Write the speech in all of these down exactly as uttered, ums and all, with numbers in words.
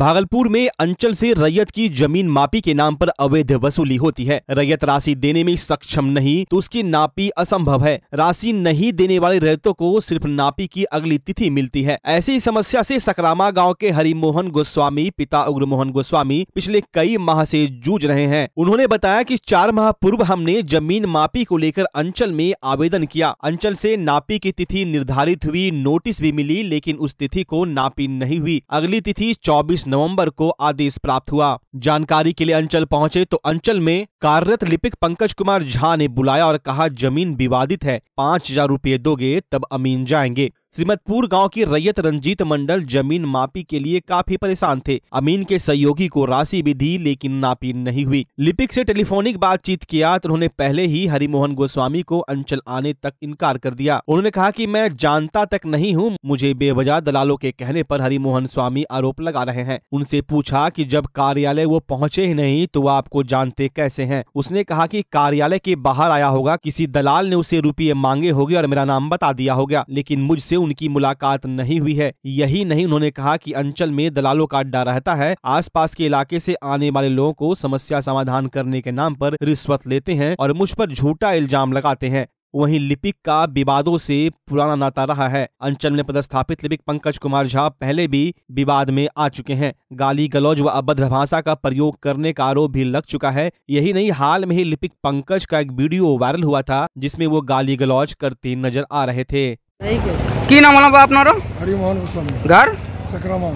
भागलपुर में अंचल से रैयत की जमीन मापी के नाम पर अवैध वसूली होती है। रैयत राशि देने में सक्षम नहीं तो उसकी नापी असंभव है। राशि नहीं देने वाले रैयतों को सिर्फ नापी की अगली तिथि मिलती है। ऐसी समस्या से सकरामा गांव के हरिमोहन गोस्वामी पिता उग्रमोहन गोस्वामी पिछले कई माह से जूझ रहे हैं। उन्होंने बताया कि चार माह पूर्व हमने जमीन मापी को लेकर अंचल में आवेदन किया। अंचल से नापी की तिथि निर्धारित हुई, नोटिस भी मिली, लेकिन उस तिथि को नापी नहीं हुई। अगली तिथि चौबीस नवंबर को आदेश प्राप्त हुआ। जानकारी के लिए अंचल पहुंचे तो अंचल में कार्यरत लिपिक पंकज कुमार झा ने बुलाया और कहा जमीन विवादित है, पाँच हजार रूपए दोगे तब अमीन जाएंगे। श्रीमतपुर गांव की रैयत रंजीत मंडल जमीन मापी के लिए काफी परेशान थे। अमीन के सहयोगी को राशि भी दी लेकिन नापी नहीं हुई। लिपिक से टेलीफोनिक बातचीत किया तो उन्होंने पहले ही हरिमोहन गोस्वामी को अंचल आने तक इनकार कर दिया। उन्होंने कहा कि मैं जानता तक नहीं हूँ। मुझे बेवजह दलालों के कहने पर हरिमोहन स्वामी आरोप लगा रहे हैं। उनसे पूछा कि जब कार्यालय वो पहुँचे ही नहीं तो आपको जानते कैसे है। उसने कहा कि कार्यालय के बाहर आया होगा, किसी दलाल ने उसे रुपये मांगे होगी और मेरा नाम बता दिया होगा, लेकिन मुझसे उनकी मुलाकात नहीं हुई है। यही नहीं, उन्होंने कहा कि अंचल में दलालों का अड्डा रहता है, आसपास के इलाके से आने वाले लोगों को समस्या समाधान करने के नाम पर रिश्वत लेते हैं और मुझ पर झूठा इल्जाम लगाते हैं। वहीं लिपिक का विवादों से पुराना नाता रहा है। अंचल में पदस्थापित लिपिक पंकज कुमार झा पहले भी विवाद में आ चुके हैं। गाली गलौज व अभद्र भाषा का प्रयोग करने का आरोप भी लग चुका है। यही नहीं, हाल में ही लिपिक पंकज का एक वीडियो वायरल हुआ था जिसमें वो गाली गलौज करते नजर आ रहे थे। की नाम वाला बाप नारो हरिमोहन गोस्वामी घर सकरामा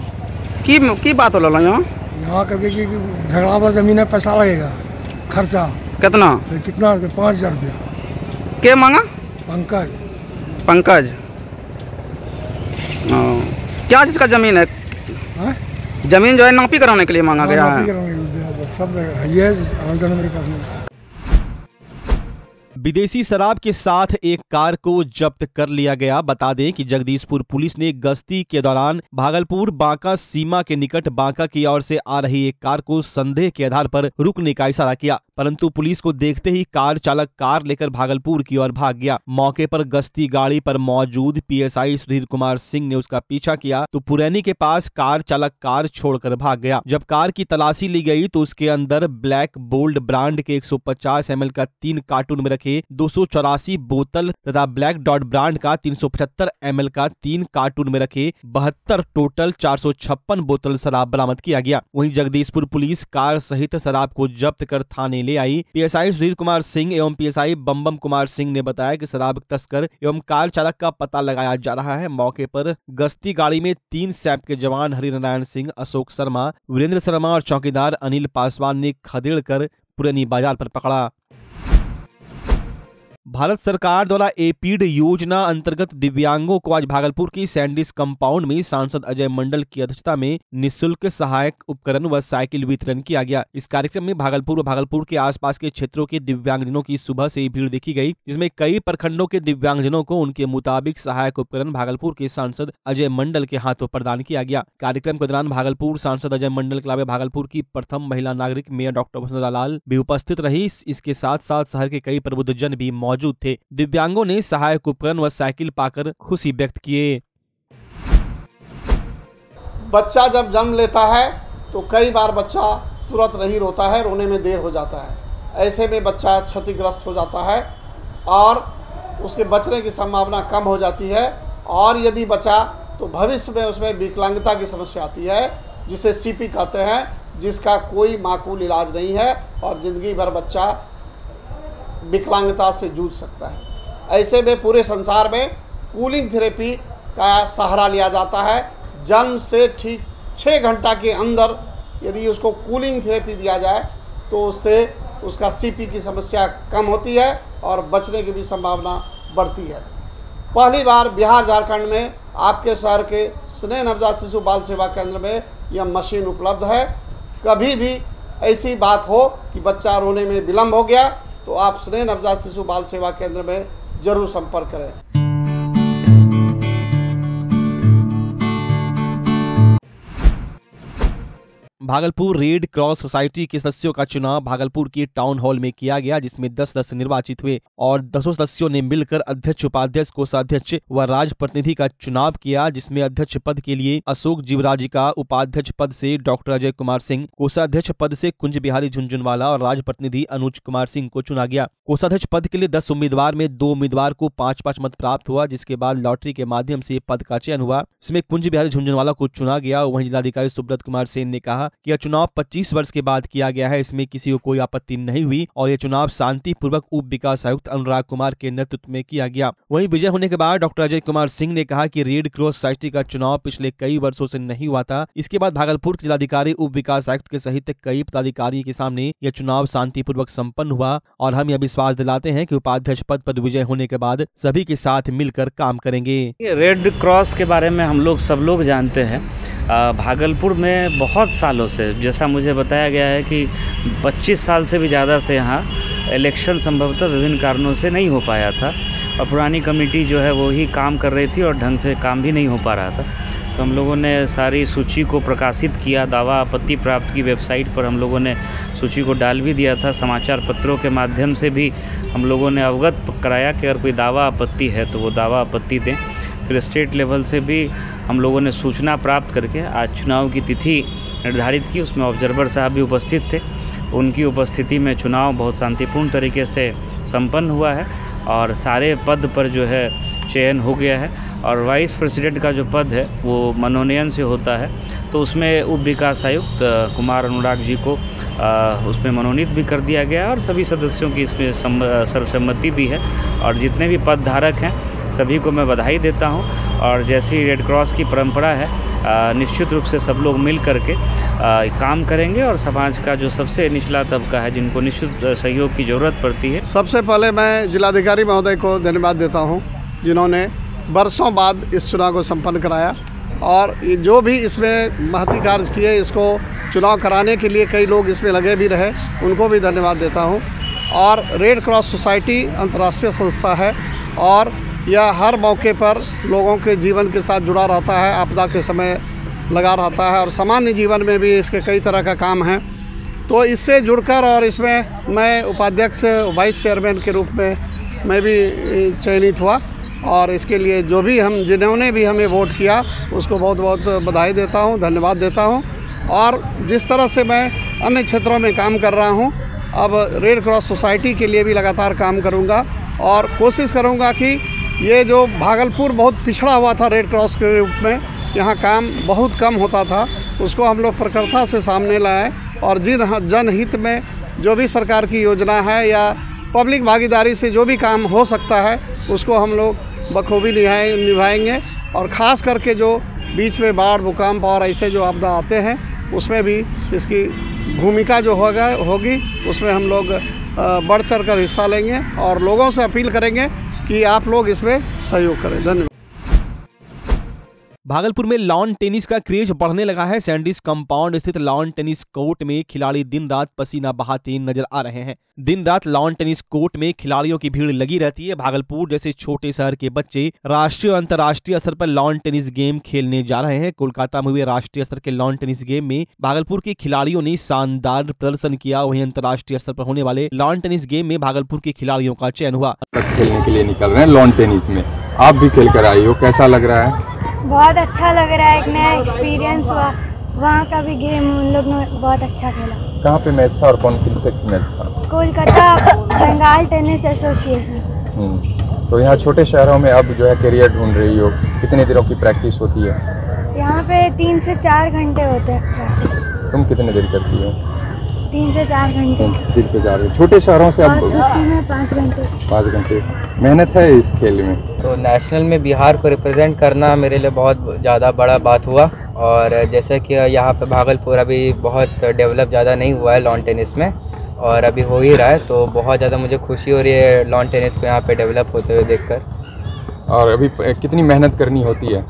की की बात होला ला यहां यहां करके की झगड़ा पर जमीन है, पैसा लगेगा खर्चा कितना कितना पाँच हज़ार रुपया के मांगा पंकज पंकज ओ, क्या चीज का जमीन है हा? जमीन जो है नापी कराने के लिए मांगा गया है। सब ये आवेदन मेरे पास नहीं। विदेशी शराब के साथ एक कार को जब्त कर लिया गया। बता दें कि जगदीशपुर पुलिस ने गश्ती के दौरान भागलपुर बांका सीमा के निकट बांका की ओर से आ रही एक कार को संदेह के आधार पर रुकने का इशारा किया, परंतु पुलिस को देखते ही कार चालक कार लेकर भागलपुर की ओर भाग गया। मौके पर गश्ती गाड़ी पर मौजूद पीएसआई सुधीर कुमार सिंह ने उसका पीछा किया तो पुरैनी के पास कार चालक कार छोड़कर भाग गया। जब कार की तलाशी ली गई तो उसके अंदर ब्लैक बोल्ड ब्रांड के एक सौ पचास एम एल का तीन कार्टून में रखे दो सौ चौरासी बोतल तथा ब्लैक डॉट ब्रांड का तीन सौ पचहत्तर एम एल का तीन कार्टून में रखे बहत्तर टोटल चार सौ छप्पन बोतल शराब बरामद किया गया। वहीं जगदीशपुर पुलिस कार सहित शराब को जब्त कर थाने ले आई। पीएसआई सुधीर कुमार सिंह एवं पीएसआई बमबम कुमार सिंह ने बताया कि शराब तस्कर एवं कार चालक का पता लगाया जा रहा है। मौके पर गश्ती गाड़ी में तीन सैप के जवान हरिनारायण सिंह, अशोक शर्मा, वीरेंद्र शर्मा और चौकीदार अनिल पासवान ने खदेड़ कर पुरानी बाजार पर पकड़ा। भारत सरकार द्वारा एपीड योजना अंतर्गत दिव्यांगों को आज भागलपुर की सैंडिस कंपाउंड में सांसद अजय मंडल की अध्यक्षता में निःशुल्क सहायक उपकरण व साइकिल वितरण किया गया। इस कार्यक्रम में भागलपुर व भागलपुर के आसपास के क्षेत्रों के दिव्यांगजनों की सुबह से ही भीड़ देखी गई, जिसमें कई प्रखंडों के दिव्यांगजनों को उनके मुताबिक सहायक उपकरण भागलपुर के सांसद अजय मंडल के हाथों प्रदान किया गया। कार्यक्रम के दौरान भागलपुर सांसद अजय मंडल के अलावा भागलपुर की प्रथम महिला नागरिक मेयर डॉक्टर बसंतलाल भी उपस्थित रही। इसके साथ साथ शहर के कई प्रबुद्धजन भी मौजूद थे। दिव्यांगों ने सहायक उपकरण व साइकिल पाकर खुशी व्यक्त किए। बच्चा जब जन्म लेता है तो कई बार बच्चा तुरंत नहीं रोता है, रोने में देर हो जाता है। ऐसे में बच्चा क्षतिग्रस्त हो जाता है और उसके बचने की संभावना कम हो जाती है और यदि बचा तो भविष्य में उसमें विकलांगता की समस्या आती है, जिसे सीपी कहते हैं, जिसका कोई माकूल इलाज नहीं है और जिंदगी भर बच्चा विकलांगता से जूझ सकता है। ऐसे में पूरे संसार में कूलिंग थेरेपी का सहारा लिया जाता है। जन्म से ठीक छः घंटा के अंदर यदि उसको कूलिंग थेरेपी दिया जाए तो उससे उसका सीपी की समस्या कम होती है और बचने की भी संभावना बढ़ती है। पहली बार बिहार झारखंड में आपके शहर के स्नेह नवजात शिशु बाल सेवा केंद्र में यह मशीन उपलब्ध है। कभी भी ऐसी बात हो कि बच्चा रोने में विलम्ब हो गया तो आप स्नेह नवजात शिशु बाल सेवा केंद्र में जरूर संपर्क करें। भागलपुर रेड क्रॉस सोसाइटी के सदस्यों का चुनाव भागलपुर के टाउन हॉल में किया गया, जिसमें दस सदस्य निर्वाचित हुए और दसों सदस्यों ने मिलकर अध्यक्ष, उपाध्यक्ष, कोषाध्यक्ष व राज्य प्रतिनिधि का चुनाव किया, जिसमें अध्यक्ष पद के लिए अशोक जीवराजिका, उपाध्यक्ष पद से डॉक्टर अजय कुमार सिंह, कोषाध्यक्ष पद से कुंज बिहारी झुंझुनवाला और राज्य प्रतिनिधि अनुज कुमार सिंह को चुना गया। कोषाध्यक्ष पद के लिए दस उम्मीदवार में दो उम्मीदवार को पाँच पाँच मत प्राप्त हुआ, जिसके बाद लॉटरी के माध्यम से पद का चयन हुआ। इसमें कुंज बिहारी झुंझुनवाला को चुना गया। वहीं जिलाधिकारी सुब्रत कुमार सेन ने कहा कि यह चुनाव पच्चीस वर्ष के बाद किया गया है, इसमें किसी को कोई आपत्ति नहीं हुई और यह चुनाव शांतिपूर्वक उप विकास आयुक्त अनुराग कुमार के नेतृत्व में किया गया। वहीं विजय होने के बाद डॉक्टर अजय कुमार सिंह ने कहा कि रेड क्रॉस सोसाइटी का चुनाव पिछले कई वर्षों से नहीं हुआ था। इसके बाद भागलपुर के जिलाधिकारी, उप विकास आयुक्त के सहित कई पदाधिकारी के सामने यह चुनाव शांतिपूर्वक सम्पन्न हुआ और हम यह विश्वास दिलाते हैं कि उपाध्यक्ष पद पर विजय होने के बाद सभी के साथ मिलकर काम करेंगे। रेड क्रॉस के बारे में हम लोग सब लोग जानते हैं। भागलपुर में बहुत सालों से, जैसा मुझे बताया गया है कि पच्चीस साल से भी ज़्यादा से यहाँ इलेक्शन संभवतः विभिन्न कारणों से नहीं हो पाया था और पुरानी कमेटी जो है वो ही काम कर रही थी और ढंग से काम भी नहीं हो पा रहा था। तो हम लोगों ने सारी सूची को प्रकाशित किया, दावा आपत्ति प्राप्त की, वेबसाइट पर हम लोगों ने सूची को डाल भी दिया था। समाचार पत्रों के माध्यम से भी हम लोगों ने अवगत कराया कि अगर कोई दावा आपत्ति है तो वो दावा आपत्ति दें। फिर स्टेट लेवल से भी हम लोगों ने सूचना प्राप्त करके आज चुनाव की तिथि निर्धारित की। उसमें ऑब्जर्वर साहब भी उपस्थित थे, उनकी उपस्थिति में चुनाव बहुत शांतिपूर्ण तरीके से संपन्न हुआ है और सारे पद पर जो है चयन हो गया है। और वाइस प्रेसिडेंट का जो पद है वो मनोनयन से होता है, तो उसमें उप विकास आयुक्त कुमार अनुराग जी को उसमें मनोनीत भी कर दिया गया और सभी सदस्यों की इसमें सर्वसम्मति भी है। और जितने भी पद धारक हैं सभी को मैं बधाई देता हूं और जैसे ही रेड क्रॉस की परंपरा है निश्चित रूप से सब लोग मिल करके काम करेंगे और समाज का जो सबसे निचला तबका है जिनको निश्चित सहयोग की ज़रूरत पड़ती है। सबसे पहले मैं जिलाधिकारी महोदय को धन्यवाद देता हूं जिन्होंने बरसों बाद इस चुनाव को संपन्न कराया और जो भी इसमें महती कार्य किए, इसको चुनाव कराने के लिए कई लोग इसमें लगे भी रहे, उनको भी धन्यवाद देता हूँ। और रेड क्रॉस सोसाइटी अंतर्राष्ट्रीय संस्था है और यह हर मौके पर लोगों के जीवन के साथ जुड़ा रहता है, आपदा के समय लगा रहता है और सामान्य जीवन में भी इसके कई तरह का काम है। तो इससे जुड़कर और इसमें मैं उपाध्यक्ष, वाइस चेयरमैन के रूप में मैं भी चयनित हुआ और इसके लिए जो भी हम जिन्होंने भी हमें वोट किया उसको बहुत बहुत बधाई देता हूँ, धन्यवाद देता हूँ। और जिस तरह से मैं अन्य क्षेत्रों में काम कर रहा हूँ, अब रेड क्रॉस सोसाइटी के लिए भी लगातार काम करूँगा और कोशिश करूँगा कि ये जो भागलपुर बहुत पिछड़ा हुआ था रेड क्रॉस के रूप में, यहाँ काम बहुत कम होता था, उसको हम लोग प्रखरता से सामने लाएँ और जिन जनहित में जो भी सरकार की योजना है या पब्लिक भागीदारी से जो भी काम हो सकता है उसको हम लोग बखूबी निभाएंगे और ख़ास करके जो बीच में बाढ़, भूकंप और ऐसे जो आपदा आते हैं उसमें भी इसकी भूमिका जो होगा होगी उसमें हम लोग बढ़ चढ़ कर हिस्सा लेंगे और लोगों से अपील करेंगे कि आप लोग इसमें सहयोग करें। धन्यवाद। भागलपुर में लॉन टेनिस का क्रेज बढ़ने लगा है। सैंडिस कंपाउंड स्थित लॉन टेनिस कोर्ट में खिलाड़ी दिन रात पसीना बहाते नजर आ रहे हैं। दिन रात लॉन टेनिस कोर्ट में खिलाड़ियों की भीड़ लगी रहती है। भागलपुर जैसे छोटे शहर के बच्चे राष्ट्रीय और अंतर्राष्ट्रीय स्तर पर लॉन टेनिस गेम खेलने जा रहे हैं। कोलकाता में हुए राष्ट्रीय स्तर के लॉन टेनिस गेम में भागलपुर के खिलाड़ियों ने शानदार प्रदर्शन किया। वहीं अंतर्राष्ट्रीय स्तर पर होने वाले लॉन टेनिस गेम में भागलपुर के खिलाड़ियों का चयन हुआ। खेलने के लिए निकल रहे हैं लॉन टेनिस में, आप भी खेल कर आई हो, कैसा लग रहा है? बहुत अच्छा लग रहा है, एक नया एक्सपीरियंस हुआ। वहाँ का भी गेम उन लोग ने बहुत अच्छा खेला। कहाँ पे मैच था और कौन से मैच था? Kolkata Bengal tennis association. तो यहाँ छोटे शहरों में अब जो है करियर ढूंढ रही हो, कितने दिनों की प्रैक्टिस होती है? यहाँ पे तीन से चार घंटे होते हैं प्रैक्टिस। तुम कितने देर करती हो? तीन से चार घंटे। तीन से चार घंटे छोटे शहरों से अब पाँच घंटे। पाँच घंटे मेहनत है इस खेल में। तो नेशनल में बिहार को रिप्रेजेंट करना मेरे लिए बहुत ज़्यादा बड़ा बात हुआ और जैसे कि यहाँ पे भागलपुर अभी बहुत डेवलप ज़्यादा नहीं हुआ है लॉन टेनिस में और अभी हो ही रहा है, तो बहुत ज़्यादा मुझे खुशी हो रही है लॉन टेनिस को यहाँ पे डेवलप होते हुए देखकर। और अभी कितनी मेहनत करनी होती है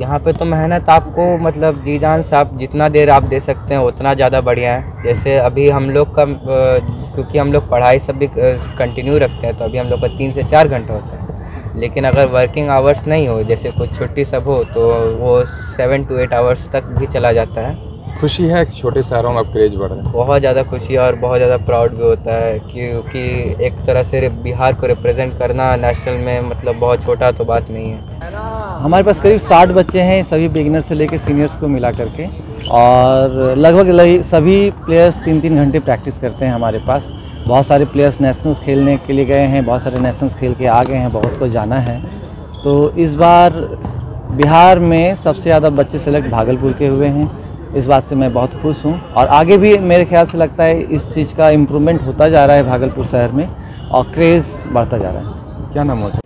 यहाँ पे? तो मेहनत आपको मतलब जी जान से आप जितना देर आप दे सकते हैं उतना ज़्यादा बढ़िया है। जैसे अभी हम लोग का, क्योंकि हम लोग पढ़ाई सब भी कंटिन्यू रखते हैं, तो अभी हम लोग का तीन से चार घंटा होता है, लेकिन अगर वर्किंग आवर्स नहीं हो, जैसे कुछ छुट्टी सब हो, तो वो सेवन टू एट आवर्स तक भी चला जाता है। खुशी है कि छोटे शहरों में अब क्रेज बढ़ रहा है। बहुत ज़्यादा खुशी है और बहुत ज़्यादा प्राउड भी होता है क्योंकि एक तरह से बिहार को रिप्रेजेंट करना नेशनल में मतलब बहुत छोटा तो बात नहीं है। हमारे पास करीब साठ बच्चे हैं सभी बिगिनर से लेकर सीनियर्स को मिला करके और लगभग सभी प्लेयर्स तीन तीन घंटे प्रैक्टिस करते हैं। हमारे पास बहुत सारे प्लेयर्स नेशनल्स खेलने के लिए गए हैं, बहुत सारे नेशनल्स खेल के आ गए हैं, बहुत को जाना है। तो इस बार बिहार में सबसे ज़्यादा बच्चे सेलेक्ट भागलपुर के हुए हैं, इस बात से मैं बहुत खुश हूं और आगे भी मेरे ख्याल से लगता है इस चीज़ का इम्प्रूवमेंट होता जा रहा है भागलपुर शहर में और क्रेज़ बढ़ता जा रहा है। क्या नाम होता है?